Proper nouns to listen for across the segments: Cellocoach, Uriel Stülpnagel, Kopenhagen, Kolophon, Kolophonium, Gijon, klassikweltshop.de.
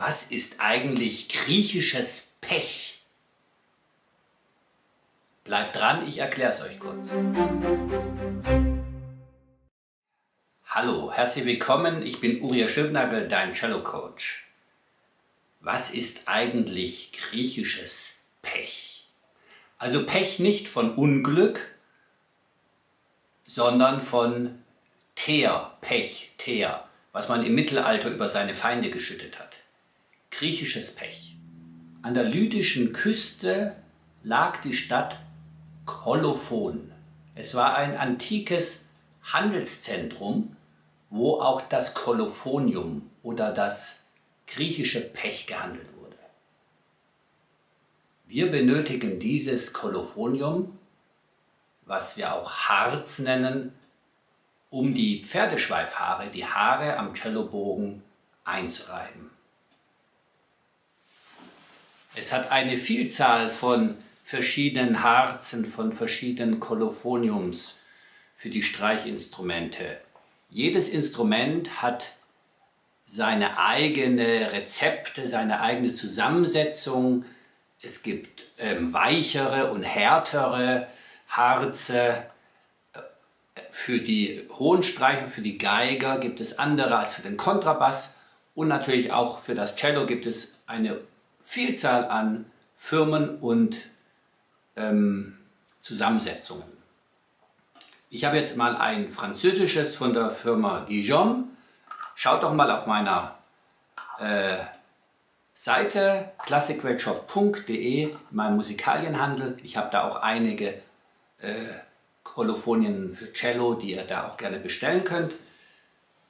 Was ist eigentlich griechisches Pech? Bleibt dran, ich erkläre es euch kurz. Hallo, herzlich willkommen, ich bin Uriel Stülpnagel, dein Cello-Coach. Was ist eigentlich griechisches Pech? Also Pech nicht von Unglück, sondern von Teer, Pech, Teer, was man im Mittelalter über seine Feinde geschüttet hat. Griechisches Pech. An der lydischen Küste lag die Stadt Kolophon. Es war ein antikes Handelszentrum, wo auch das Kolophonium oder das griechische Pech gehandelt wurde. Wir benötigen dieses Kolophonium, was wir auch Harz nennen, um die Pferdeschweifhaare, die Haare am Cellobogen einzureiben. Es hat eine Vielzahl von verschiedenen Harzen, von verschiedenen Kolophoniums für die Streichinstrumente. Jedes Instrument hat seine eigene Rezepte, seine eigene Zusammensetzung. Es gibt weichere und härtere Harze. Für die hohen Streicher, für die Geiger gibt es andere als für den Kontrabass. Und natürlich auch für das Cello gibt es eine Vielzahl an Firmen und Zusammensetzungen. Ich habe jetzt mal ein französisches von der Firma Gijon. Schaut doch mal auf meiner Seite klassikweltshop.de, meinem Musikalienhandel. Ich habe da auch einige Kolophonien für Cello, die ihr da auch gerne bestellen könnt.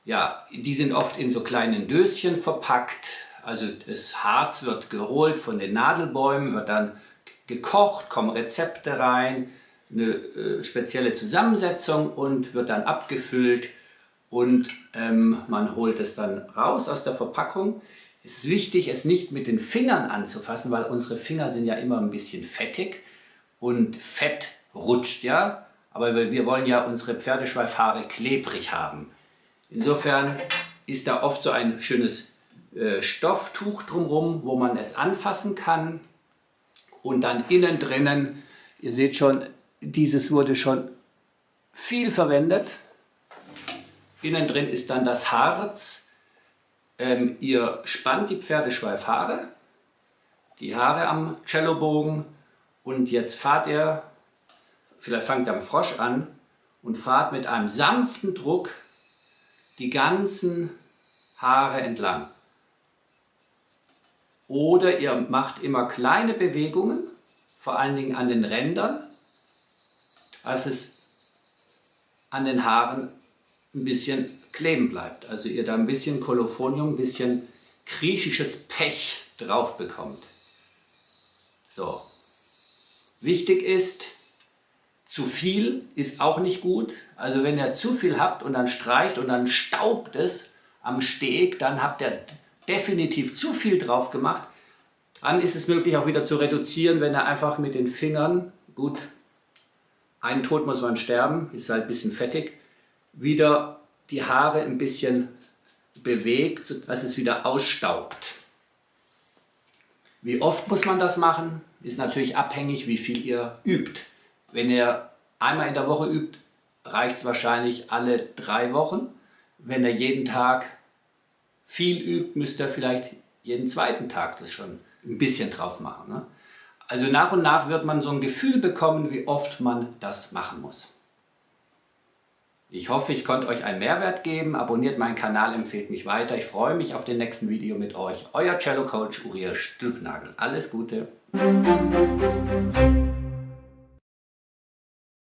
Ja, die sind oft in so kleinen Döschen verpackt. Also das Harz wird geholt von den Nadelbäumen, wird dann gekocht, kommen Rezepte rein, eine spezielle Zusammensetzung und wird dann abgefüllt und man holt es dann raus aus der Verpackung. Es ist wichtig, es nicht mit den Fingern anzufassen, weil unsere Finger sind ja immer ein bisschen fettig und Fett rutscht ja, aber wir wollen ja unsere Pferdeschweifhaare klebrig haben. Insofern ist da oft so ein schönes Stofftuch drumherum, wo man es anfassen kann und dann innen drinnen, ihr seht schon, dieses wurde schon viel verwendet. Innen drin ist dann das Harz, ihr spannt die Pferdeschweifhaare, die Haare am Cellobogen und jetzt fahrt ihr, vielleicht fangt ihr am Frosch an und fahrt mit einem sanften Druck die ganzen Haare entlang. Oder ihr macht immer kleine Bewegungen, vor allen Dingen an den Rändern, als es an den Haaren ein bisschen kleben bleibt. Also ihr da ein bisschen Kolophonium, ein bisschen griechisches Pech drauf bekommt. So. Wichtig ist, zu viel ist auch nicht gut. Also wenn ihr zu viel habt und dann streicht und dann staubt es am Steg, dann habt ihr definitiv zu viel drauf gemacht. Dann ist es möglich auch wieder zu reduzieren, wenn ihr einfach mit den Fingern, gut, einen Tod muss man sterben, ist halt ein bisschen fettig, wieder die Haare ein bisschen bewegt, sodass es wieder ausstaubt. Wie oft muss man das machen? Ist natürlich abhängig, wie viel ihr übt. Wenn ihr einmal in der Woche übt, reicht es wahrscheinlich alle 3 Wochen. Wenn ihr jeden Tag viel übt, müsst ihr vielleicht jeden zweiten Tag das schon ein bisschen drauf machen. Ne? Also nach und nach wird man so ein Gefühl bekommen, wie oft man das machen muss. Ich hoffe, ich konnte euch einen Mehrwert geben. Abonniert meinen Kanal, empfehlt mich weiter. Ich freue mich auf den nächsten Video mit euch. Euer Cello-Coach Uriel Stülpnagel. Alles Gute!